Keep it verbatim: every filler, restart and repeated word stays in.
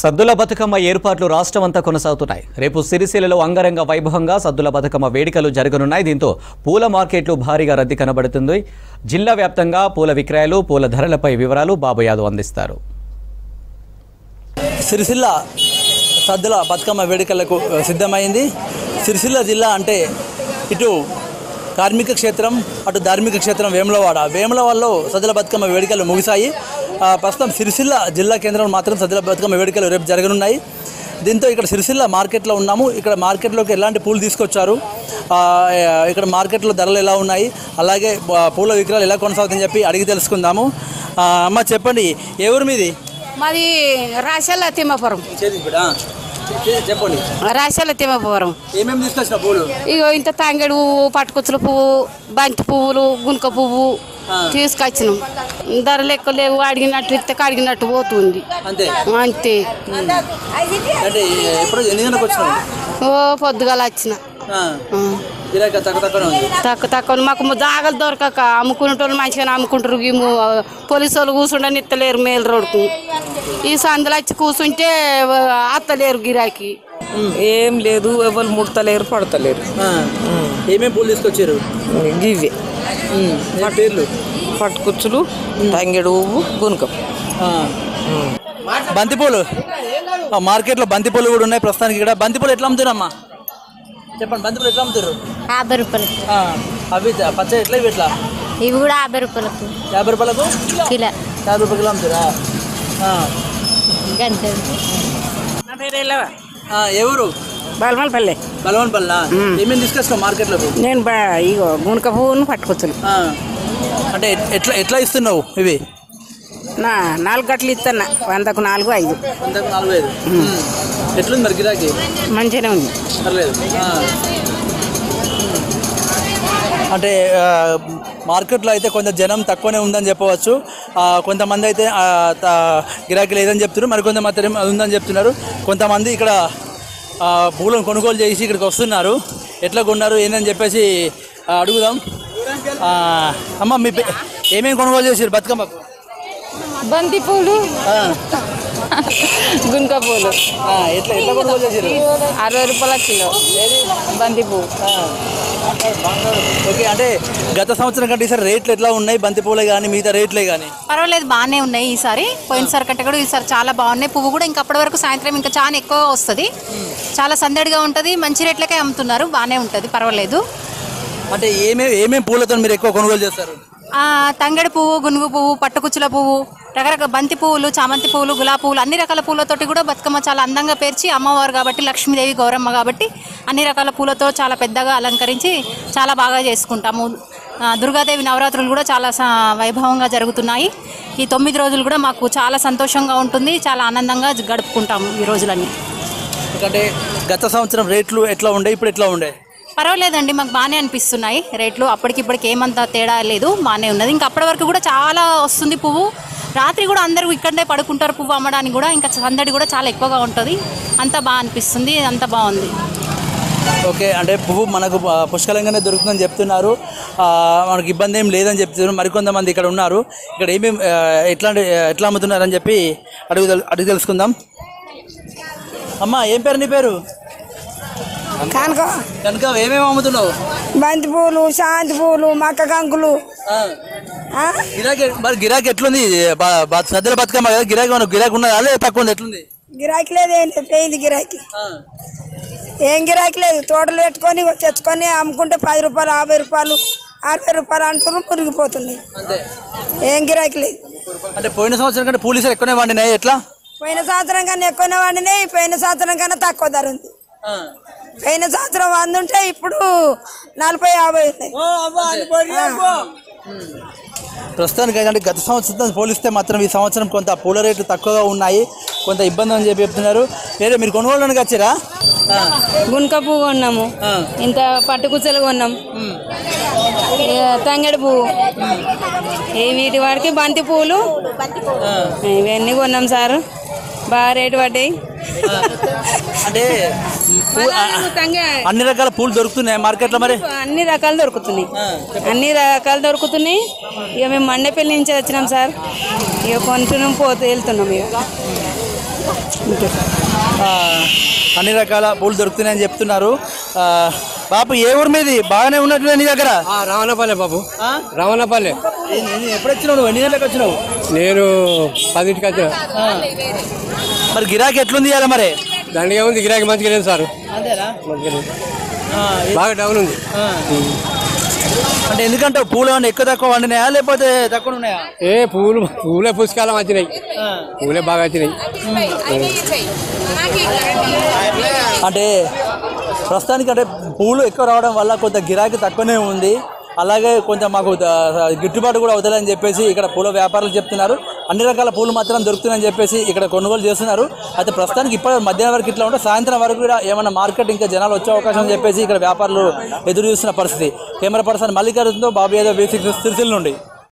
సద్దుల బతుకమ్మ ఏర్పాట్లు రాష్ట్రమంతా కొనసాగుతున్నాయి. రేపు సిరిసిల్లలో అంగరంగ వైభవంగా సద్దుల బతుకమ్మ వేడుకలు జరుగునున్నాయి. దీంతో పూల మార్కెట్లు భారీగా రద్దీ కనబడుతుంది. జిల్లా వ్యాప్తంగా పూల విక్రయాలు, పూల ధరలపై వివరాలు బాబు యాదవ్ అందిస్తారు. సిరిసిల్ల సద్దుల బతుకమ్మ వేడుకలకు సిద్ధమైంది. సిరిసిల్ల జిల్లా అంటే ఇటు కార్మిక క్షేత్రం, అటు ధార్మిక క్షేత్రం వేములవాడ. వేములవాడలో సద్దుల బతుకమ్మ వేడుకలు ముగిశాయి. ప్రస్తుతం సిరిసిల్ల జిల్లా కేంద్రంలో మాత్రం సద్దుల బతుకమ్మ వేడుకలు రేపు జరగనున్నాయి. దీంతో ఇక్కడ సిరిసిల్ల మార్కెట్లో ఉన్నాము. ఇక్కడ మార్కెట్లోకి ఎలాంటి పూలు తీసుకొచ్చారు, ఇక్కడ మార్కెట్లో ధరలు ఎలా ఉన్నాయి, అలాగే పూల విక్రయాలు ఎలా కొనసాగుతుందని చెప్పి అడిగి తెలుసుకుందాము. అమ్మ చెప్పండి, ఏ ఊరు మీది? మాది రాశల తిమ్మపురం. చెప్పండి, రాశాల తిమ్మపురం. ఏమేమి తీసుకొచ్చిన పూలు? ఇగో ఇంత తంగేడు పువ్వు, పట్టుకుచ్చుల పువ్వు, బంతి పువ్వులు, గునుక పువ్వు తీసుకొచ్చినాం. ధరలు ఎక్కువ లేవు, అడిగినట్టు ఇస్తే అడిగినట్టు పోతుంది. అంతే అంతే. ఓ పొద్దుగాల వచ్చిన తక్కువ తక్కువ మాకు జాగలు దొరకక అమ్ముకునేటోళ్ళు మంచిగానే అమ్ముకుంటారు. పోలీసు వాళ్ళు కూర్చుండని ఇత్తలేరు మేలు రోడ్కు. ఈ సందులో వచ్చి కూర్చుంటే అత్తలేరు గిరాకీ. ఏం లేదు, ఎవరు ముడతలేరు, పడతలేరు. ఏమేమి పూలు తీసుకొచ్చారు? ఇవే పేర్లు: పట్టుకుచ్చులు, తంగేడు పువ్వు, గునుకం, బంతిపూలు. మార్కెట్లో బంతిపూలు కూడా ఉన్నాయి. ప్రస్తుతానికి ఇక్కడ బంతిపూలు ఎట్లా అమ్ముతున్నారమ్మా? చెప్పండి, బంతిపూలు ఎట్లా అమ్ముతారు? యాభై రూపాయలు. అవి పచ్చ ఎట్లా? ఇవి ఎట్లా? ఇవి కూడా యాభై రూపాయలకు. యాభై రూపాయలకు కిలో? యాభై రూపాయలు కిలో అమ్ముతారా? ఎవరు? బలమల్పల్లె. బలమల్పల్లె. ఏమేమి తీసుకొస్తాం మార్కెట్లోకి? నేను ఇగో గునుక పువ్వును పట్టుకొచ్చాను. అంటే ఎట్లా ఎట్లా ఇస్తున్నావు ఇవి? నా నాలుగు గట్లు ఇస్తున్నా, వందకు నాలుగు ఐదు. వందకు నాలుగు ఐదు. ఎట్లుంది మరి గిరాకీ? మంచిగానే ఉంది, పర్లేదు. అంటే మార్కెట్లో అయితే కొంత జనం తక్కువనే ఉందని చెప్పవచ్చు. కొంతమంది అయితే గిరాకీ లేదని చెప్తున్నారు, మరికొంతమంది ఉందని చెప్తున్నారు. కొంతమంది ఇక్కడ పూలను కొనుగోలు చేసి ఇక్కడికి వస్తున్నారు. ఎట్లా కొన్నారు ఏందని చెప్పేసి అడుగుదాం. అమ్మ, మీ ఏమేమి కొనుగోలు చేసారు బతుకమ్మకు? బంతి పూలు, గునుక పూలు. ఎట్లా ఎట్లా కొనుగోలు చేసారు? అరవై రూపాయల కిలో బంతి పువ్వు. ఓకే, అంటే గత సంవత్సరం కంటే ఈసారి రేట్లు ఎట్లా ఉన్నాయి? బంతి పూలే కానీ మిగతా రేట్లే కానీ పర్వాలేదు, బాగానే ఉన్నాయి ఈసారి. పోయినసారి కంటే కూడా ఈసారి చాలా బాగున్నాయి. పువ్వు కూడా ఇంకా అప్పటి వరకు సాయంత్రం ఇంకా చాలా ఎక్కువగా వస్తుంది. చాలా సందడిగా ఉంటుంది. మంచి రేట్లకే అమ్ముతున్నారు, బాగానే ఉంటుంది, పర్వాలేదు. అంటే ఏమేమి ఏమేమి పూలతో మీరు ఎక్కువ కొనుగోలు చేస్తారు? తంగడి పువ్వు, గునుగు పువ్వు, పట్టుకుచ్చుల పువ్వు, రకరకాల బంతి పువ్వులు, చామంతి పువ్వులు, గులాబీ పువ్వులు, అన్ని రకాల పూలతోటి కూడా బతుకమ్మ చాలా అందంగా పేర్చి, అమ్మవారు కాబట్టి లక్ష్మీదేవి గౌరమ్మ కాబట్టి అన్ని రకాల పూలతో చాలా పెద్దగా అలంకరించి చాలా బాగా చేసుకుంటాము. దుర్గాదేవి నవరాత్రులు కూడా చాలా వైభవంగా జరుగుతున్నాయి. ఈ తొమ్మిది రోజులు కూడా మాకు చాలా సంతోషంగా ఉంటుంది, చాలా ఆనందంగా గడుపుకుంటాము ఈ రోజులన్నీ. ఎందుకంటే గత సంవత్సరం రేట్లు ఎట్లా ఉండే, ఇప్పుడు ఎట్లా ఉండే? పర్వాలేదండి, మాకు బాగానే అనిపిస్తున్నాయి రేట్లు. అప్పటికిప్పటికి ఏమంత తేడా లేదు, బాగానే ఉన్నది. ఇంకా అప్పటి వరకు కూడా చాలా వస్తుంది పువ్వు. రాత్రి కూడా అందరూ ఇక్కడే పడుకుంటారు పువ్వు అమ్మడానికి కూడా. ఇంకా సందడి కూడా చాలా ఎక్కువగా ఉంటుంది. అంతా బాగా అనిపిస్తుంది, అంతా బాగుంది. ఓకే, అంటే పువ్వు మనకు పుష్కలంగానే దొరుకుతుందని చెప్తున్నారు. మనకు ఇబ్బంది ఏం లేదని చెప్తున్నారు. మరికొంతమంది ఇక్కడ ఉన్నారు. ఇక్కడ ఏమేమి ఎట్లాంటి ఎట్లా అమ్ముతున్నారని చెప్పి అడుగు అడిగి తెలుసుకుందాం. అమ్మ, ఏం పేరు నీ పేరు? ఏమేమి అమ్ముతున్నావు? బంతి పూలు, శాంతి పూలు, మక్క కంకులు. మరి గిరాకీ ఎట్లుంది? సద్దుల బతుకమ్మ కదా, గిరాకీ గిరాకీ ఉన్నదా లేదా తక్కువ ఉంది? ఎట్లుంది గిరాకీ? లేదు, పోయింది గిరాకీ. ఏం గిరాకీ లేదు. తోటలు పెట్టుకొని తెచ్చుకొని అమ్ముకుంటే పది రూపాయలు, యాభై రూపాయలు, అరవై రూపాయలు అంటూ పురిగిపోతుంది. ఏం గిరాకీ లేదు. అంటే పోయిన సంవత్సరం కంటే పూలు ఎక్కువనే వండినాయి. ఎట్లా? పోయిన సంవత్సరం కన్నా ఎక్కువనే వండినాయి. పోయిన సంవత్సరం కన్నా తక్కువ ధర ఉంది. పోయిన సంవత్సరం వంద ఉంటే ఇప్పుడు నలభై యాభై ఉన్నాయి. ప్రస్తుతానికి ఏంటంటే గత సంవత్సరం పోలిస్తే మాత్రం ఈ సంవత్సరం కొంత పూల రేట్లు తక్కువగా ఉన్నాయి. కొంత ఇబ్బంది అని చెప్పి చెప్తున్నారు. లేదా మీరు కొనుగోలు వచ్చారా? గునుక పువ్వు కొన్నాము, ఇంత పట్టుకుచ్చలు కొన్నాం, తంగడి పువ్వు, ఈ వీటి వాడికి బంతి పువ్వులు ఇవన్నీ కొన్నాం సార్. బాగా రేటు పడ్డాయి. అంటే అన్ని రకాల పూలు దొరుకుతున్నాయి మార్కెట్లో? మరి అన్ని రకాలు దొరుకుతున్నాయి, అన్ని రకాలు దొరుకుతున్నాయి. ఇక మేము మండేపల్లి నుంచి వచ్చినాం సార్. ఇక కొంటున్నాం, పోతే వెళ్తున్నాం. ఇక అన్ని రకాల పూలు దొరుకుతాయని చెప్తున్నారు బాబు ఏ ఊరు మీది బాగానే ఉన్నట్లే నీ దగ్గర ఆ రావణపల్లె బాబు ఆ రావణపల్లె నేను ఎప్పుడు వచ్చాను ఎన్ని గంటలకు వచ్చాను నేను పదింటికి వచ్చా మరి గిరాకీ ఎట్లా ఉంది ఇయాల మరి దండిగా ఉంది గిరాకీ మంచిగా లేదు సార్ అంతేనా ఆ బాగా డౌన్ ఉంది ఆ అంటే ఎందుకంటే పూలు అన్న ఎక్కువ తక్కువ వండినాయా లేకపోతే తక్కువ ఉన్నాయా ఏ పూలు పూలే పుష్కాలం వచ్చినాయి పూలే బాగా వచ్చినాయి అంటే ప్రస్తుతానికి అంటే పూలు ఎక్కువ రావడం వల్ల కొంత గిరాకీ తక్కువనే ఉంది అలాగే కొంత మాకు గిట్టుబాటు కూడా అవుతుందని చెప్పేసి ఇక్కడ పూల వ్యాపారులు చెప్తున్నారు అన్ని రకాల పూలు మాత్రం దొరుకుతున్నాయని చెప్పేసి ఇక్కడ కొనుగోలు చేస్తున్నారు అయితే ప్రస్తుతానికి ఇప్పటి మధ్యాహ్నం వరకు ఇట్లా ఉంటే సాయంత్రం వరకు కూడా ఏమైనా మార్కెట్ ఇంకా జనాలు వచ్చే అవకాశం అని చెప్పేసి ఇక్కడ వ్యాపారులు ఎదురు చూస్తున్న పరిస్థితి కెమెరా పర్సన్ మల్లికార్జున్తో బాబు యాదవ్ బీ సిక్స్ సిరిసిల్ల నుండి